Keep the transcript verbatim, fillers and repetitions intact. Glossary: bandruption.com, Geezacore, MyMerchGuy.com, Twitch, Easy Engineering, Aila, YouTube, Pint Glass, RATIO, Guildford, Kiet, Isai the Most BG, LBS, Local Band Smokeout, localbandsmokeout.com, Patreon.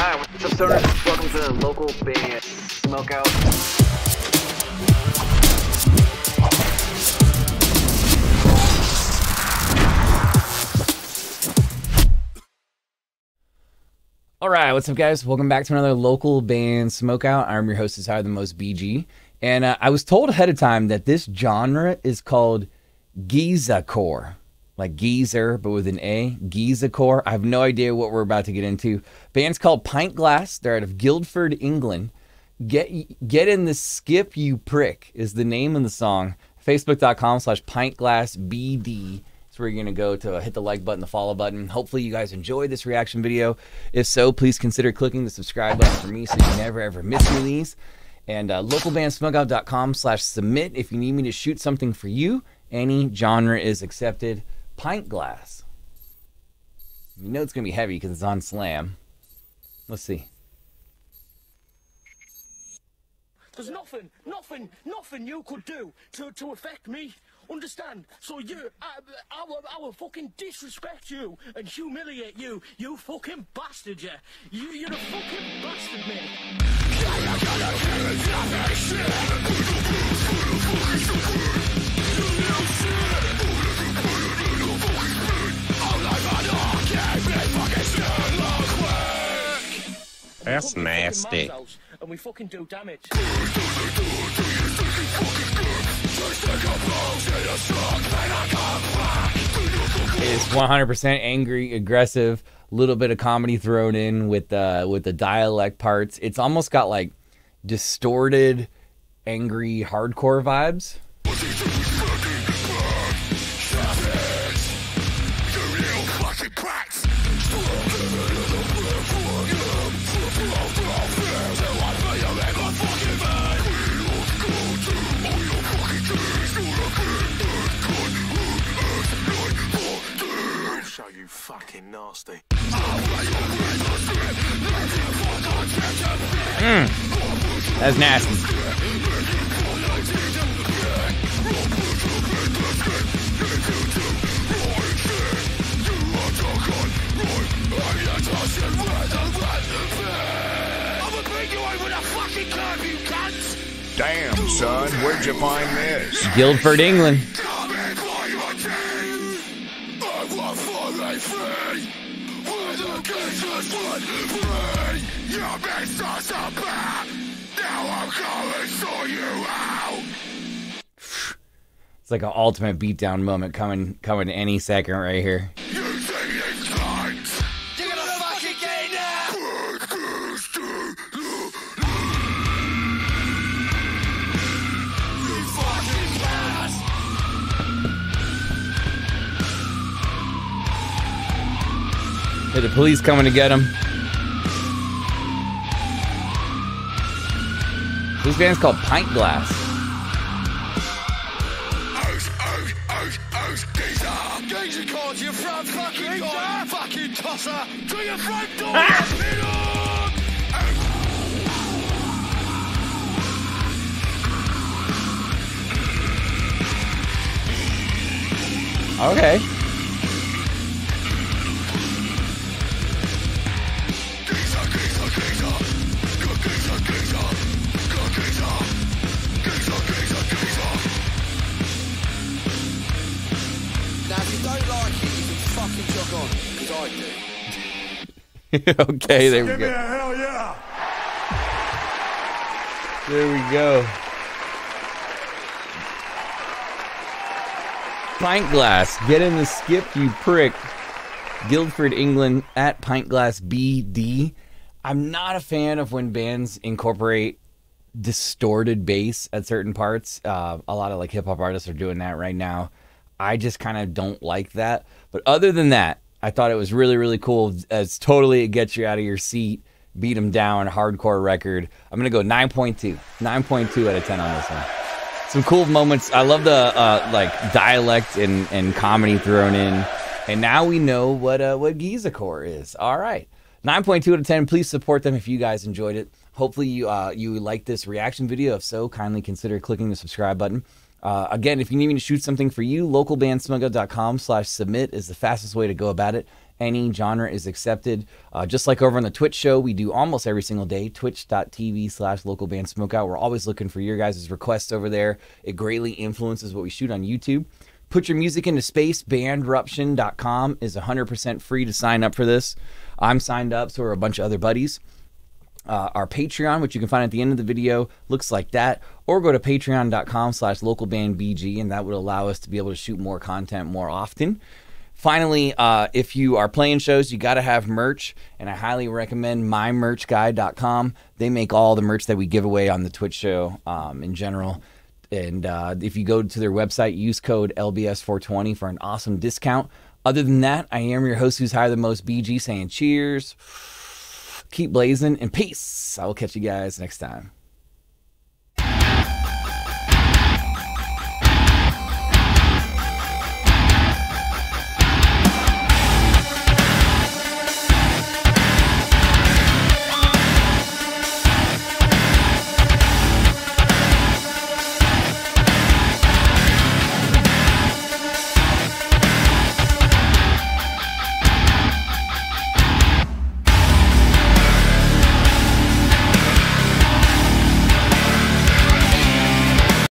Hi, what's up, stoners? Welcome to the Local Band Smokeout. Alright, what's up, guys? Welcome back to another Local Band Smokeout. I'm your host, Isai the Most B G. And uh, I was told ahead of time that this genre is called Geezacore. Like geezer, but with an A, Geezacore. I have no idea what we're about to get into. Band's called Pint Glass. They're out of Guildford, England. Get get in the skip, you prick, is the name of the song. Facebook.com slash Pint Glass B D. That's where you're gonna go to hit the like button, the follow button. Hopefully you guys enjoyed this reaction video. If so, please consider clicking the subscribe button for me so you never ever miss me these. And uh, localbandsmokeout.com slash submit if you need me to shoot something for you. Any genre is accepted. Pint Glass. You know it's gonna be heavy because it's on Slam. Let's see. There's nothing, nothing, nothing you could do to to affect me. Understand? So you, I, I, will, I will fucking disrespect you and humiliate you. You fucking bastard, yeah. You, you're a fucking bastard, mate. That's nasty. And we fucking do damage. It's one hundred percent angry, aggressive, little bit of comedy thrown in with the with the dialect parts. It's almost got like distorted, angry hardcore vibes. Fucking nasty. Mm. That's nasty. Damn, son, where'd you find this? Guildford, England. It's like an ultimate beatdown moment coming coming any second right here. The police coming to get him. This band's called Pint Glass. Oat, oat, oat, oat, Geezer. Geezer to your front fucking door. Fucking tosser. To your front door. Ah! Okay. Okay, there we go. Hell yeah. There we go. Pint Glass, get in the skip, you prick. Guildford, England, at Pint Glass B D. I'm not a fan of when bands incorporate distorted bass at certain parts. Uh, a lot of like hip hop artists are doing that right now. I just kind of don't like that. But other than that, I thought it was really, really cool. As totally it gets you out of your seat, beat them down, hardcore record. I'm gonna go nine point two. nine point two out of ten on this one. Some cool moments. I love the uh, like dialect and, and comedy thrown in. And now we know what uh, what Geezacore is. All right, nine point two out of ten. Please support them if you guys enjoyed it. Hopefully you uh, you liked this reaction video. If so, kindly consider clicking the subscribe button. Uh, again, if you need me to shoot something for you, localbandsmokeout.com slash submit is the fastest way to go about it. Any genre is accepted. Uh, just like over on the Twitch show, we do almost every single day, twitch dot t v slash local band smokeout. We're always looking for your guys' requests over there. It greatly influences what we shoot on YouTube. Put your music into space. bandruption dot com is one hundred percent free to sign up for this. I'm signed up, so are a bunch of other buddies. Uh, our Patreon, which you can find at the end of the video, looks like that. Or go to patreon dot com slash local band B G, and that would allow us to be able to shoot more content more often. Finally, uh, if you are playing shows, you got to have merch, and I highly recommend my merch guy dot com. They make all the merch that we give away on the Twitch show um, in general. And uh, if you go to their website, use code L B S four twenty for an awesome discount. Other than that, I am your host, who's higher than most B G, saying cheers, keep blazing, and peace. I will catch you guys next time.